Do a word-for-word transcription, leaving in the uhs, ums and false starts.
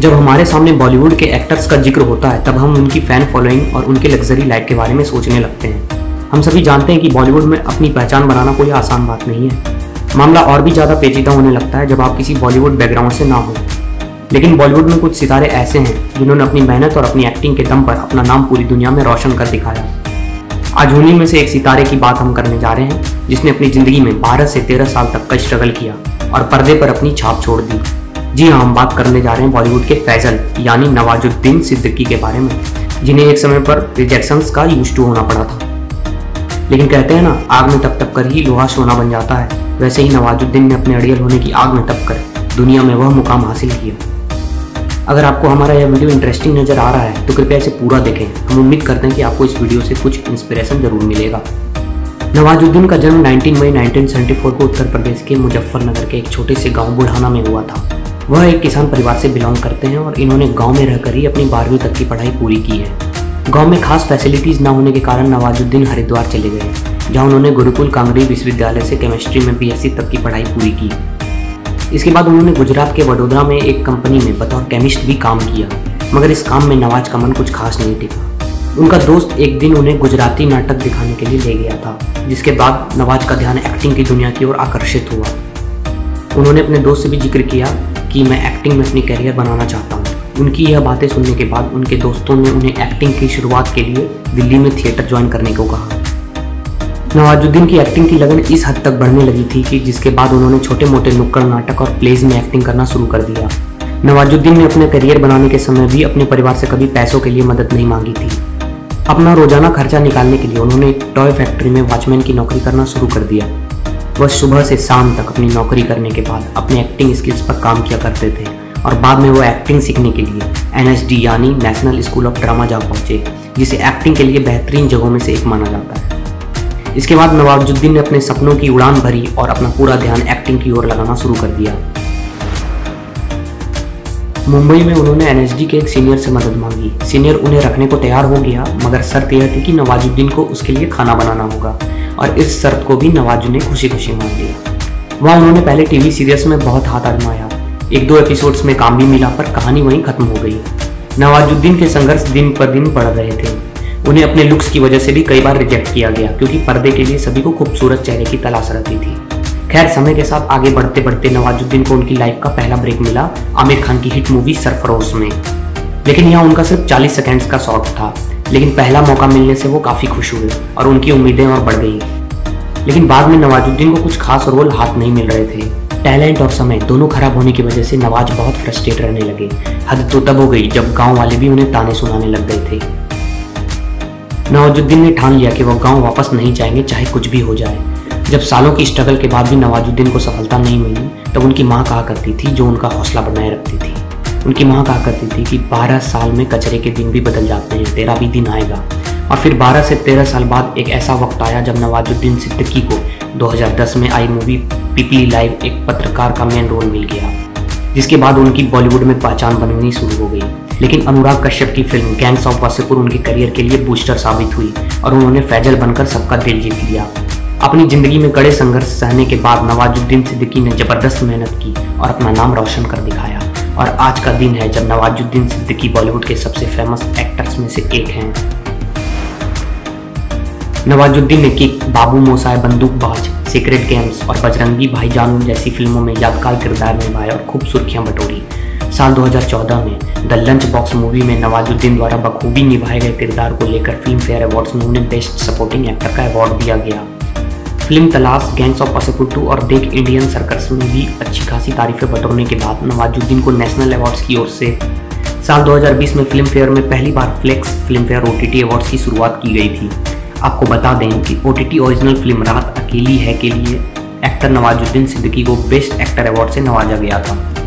जब हमारे सामने बॉलीवुड के एक्टर्स का जिक्र होता है तब हम उनकी फ़ैन फॉलोइंग और उनके लग्जरी लाइफ के बारे में सोचने लगते हैं। हम सभी जानते हैं कि बॉलीवुड में अपनी पहचान बनाना कोई आसान बात नहीं है। मामला और भी ज़्यादा पेचीदा होने लगता है जब आप किसी बॉलीवुड बैकग्राउंड से ना हो। लेकिन बॉलीवुड में कुछ सितारे ऐसे हैं जिन्होंने अपनी मेहनत और अपनी एक्टिंग के दम पर अपना नाम पूरी दुनिया में रोशन कर दिखाया। आज उन्हीं में से एक सितारे की बात हम करने जा रहे हैं जिसने अपनी ज़िंदगी में बारह से तेरह साल तक का स्ट्रगल किया और पर्दे पर अपनी छाप छोड़ दी। जी हाँ, हम बात करने जा रहे हैं बॉलीवुड के फैजल यानी नवाज़ुद्दीन सिद्दीकी के बारे में, जिन्हें एक समय पर रिजेक्शंस का यूज टू होना पड़ा था। लेकिन कहते हैं ना, आग में तप तप कर ही लोहा सोना बन जाता है, वैसे ही नवाज़ुद्दीन ने अपने अड़ियल होने की आग में तप कर दुनिया में वह मुकाम हासिल किया। अगर आपको हमारा यह वीडियो इंटरेस्टिंग नज़र आ रहा है तो कृपया इसे पूरा देखें। हम उम्मीद करते हैं कि आपको इस वीडियो से कुछ इंस्पिरेशन जरूर मिलेगा। नवाज़ुद्दीन का जन्म उन्नीस मई उन्नीस सौ चौहत्तर को उत्तर प्रदेश के मुजफ्फरनगर के एक छोटे से गाँव बुढ़ाना में हुआ था। वह एक किसान परिवार से बिलोंग करते हैं और इन्होंने गांव में रहकर ही अपनी बारहवीं तक की पढ़ाई पूरी की है। गांव में खास फैसिलिटीज़ ना होने के कारण नवाज़ुद्दीन हरिद्वार चले गए, जहां उन्होंने गुरुकुल कांगड़ी विश्वविद्यालय से केमिस्ट्री में बीएससी तक की पढ़ाई पूरी की। इसके बाद उन्होंने गुजरात के वडोदरा में एक कंपनी में बतौर केमिस्ट भी काम किया, मगर इस काम में नवाज का मन कुछ खास नहीं टिका। उनका दोस्त एक दिन उन्हें गुजराती नाटक दिखाने के लिए ले गया था, जिसके बाद नवाज का ध्यान एक्टिंग की दुनिया की ओर आकर्षित हुआ। उन्होंने अपने दोस्त से भी जिक्र किया कि मैं एक्टिंग में अपनी करियर बनाना चाहता हूँ। उनकी यह बातें सुनने के बाद उनके दोस्तों ने उन्हें एक्टिंग की शुरुआत के लिए दिल्ली में थिएटर ज्वाइन करने को कहा। नवाज़ुद्दीन की एक्टिंग की लगन इस हद तक बढ़ने लगी थी कि जिसके बाद उन्होंने छोटे मोटे नुक्कड़ नाटक और प्लेज में एक्टिंग करना शुरू कर दिया। नवाज़ुद्दीन ने अपना करियर बनाने के समय भी अपने परिवार से कभी पैसों के लिए मदद नहीं मांगी थी। अपना रोजाना खर्चा निकालने के लिए उन्होंने एक टॉय फैक्ट्री में वॉचमैन की नौकरी करना शुरू कर दिया। वह सुबह से शाम तक अपनी नौकरी करने के बाद अपने एक्टिंग स्किल्स पर काम किया करते थे और बाद में वो एक्टिंग सीखने के लिए एन एस डी यानी नेशनल स्कूल ऑफ ड्रामा जा पहुँचे, जिसे एक्टिंग के लिए बेहतरीन जगहों में से एक माना जाता है। इसके बाद नवाज़ुद्दीन ने अपने सपनों की उड़ान भरी और अपना पूरा ध्यान एक्टिंग की ओर लगाना शुरू कर दिया। मुंबई में उन्होंने एन एस डी के एक सीनियर से मदद मांगी। सीनियर उन्हें रखने को तैयार हो गया, मगर शर्त यह थी कि नवाज़ुद्दीन को उसके लिए खाना बनाना होगा, और इस शर्त को भी नवाज़ुद्दीन ने खुशी खुशी मान लिया। वहाँ उन्होंने पहले टीवी सीरियल्स में बहुत हाथ आजमाया, एक दो एपिसोड्स में काम भी मिला, पर कहानी वहीं खत्म हो गई। नवाज़ुद्दीन के संघर्ष दिन पर दिन बढ़ रहे थे। उन्हें अपने लुक्स की वजह से भी कई बार रिजेक्ट किया गया, क्योंकि पर्दे के लिए सभी को खूबसूरत चेहरे की तलाश रहती थी। खैर, समय के साथ आगे बढ़ते बढ़ते नवाज़ुद्दीन को उनकी लाइफ का पहला ब्रेक मिला आमिर खान की हिट मूवी सरफरस में। लेकिन यहाँ उनका सिर्फ चालीस सेकेंड्स का शॉट था, लेकिन पहला मौका मिलने से वो काफ़ी खुश हुए और उनकी उम्मीदें और बढ़ गई। लेकिन बाद में नवाज़ुद्दीन को कुछ खास रोल हाथ नहीं मिल रहे थे। टैलेंट और समय दोनों खराब होने की वजह से नवाज बहुत फ्रस्ट्रेट रहने लगे। हद तो तब हो गई जब गांव वाले भी उन्हें ताने सुनाने लग गए थे। नवाज़ुद्दीन ने ठान लिया कि वह गाँव वापस नहीं जाएंगे, चाहे कुछ भी हो जाए। जब सालों की स्ट्रगल के बाद भी नवाज़ुद्दीन को सफलता नहीं मिली, तब उनकी माँ कहा करती थी, जो उनका हौसला बनाए रखती थी, उनकी माँ कहा करती थी कि बारह साल में कचरे के दिन भी बदल जाते हैं, तेरा भी दिन आएगा। और फिर बारह से तेरह साल बाद एक ऐसा वक्त आया जब नवाज़ुद्दीन सिद्दीकी को दो हज़ार दस में आई मूवी पीपली लाइव एक पत्रकार का मेन रोल मिल गया, जिसके बाद उनकी बॉलीवुड में पहचान बननी शुरू हो गई। लेकिन अनुराग कश्यप की फिल्म गैंग्स ऑफ वासेपुर उनके करियर के लिए बूस्टर साबित हुई और उन्होंने फैजल बनकर सबका दिल जीत लिया। अपनी ज़िंदगी में कड़े संघर्ष सहने के बाद नवाज़ुद्दीन सिद्दीकी ने ज़बरदस्त मेहनत की और अपना नाम रोशन कर दिखाया, और आज का दिन है जब नवाज़ुद्दीन सिद्दीकी बॉलीवुड के सबसे फेमस एक्टर्स में से एक हैं। नवाज़ुद्दीन ने किक, बाबू मोसाय बंदूकबाज, सीक्रेट गेम्स और बजरंगी भाईजानू जैसी फिल्मों में यादगार किरदार निभाए और खूब सुर्खियां बटोरी। साल दो हज़ार चौदह में द लंच बॉक्स मूवी में नवाज़ुद्दीन द्वारा बखूबी निभाए गए किरदार को लेकर फिल्म फेयर अवार्ड्स में उन्हें बेस्ट सपोर्टिंग एक्टर का अवार्ड दिया गया। फिल्म तलाश, गैंग्स ऑफ वासेपुर टू और देख इंडियन सर्कल्स में भी अच्छी खासी तारीफें बटोरने के बाद नवाज़ुद्दीन को नेशनल अवार्ड्स की ओर से साल दो हज़ार बीस में फिल्म फेयर में पहली बार flex Filmfare O T T awards की शुरुआत की गई थी। आपको बता दें कि O T T original film Raat Akeli है के लिए एक्टर नवाज़ुद्दीन सिद्दीकी को बेस्ट एक्टर अवार्ड से नवाजा गया था।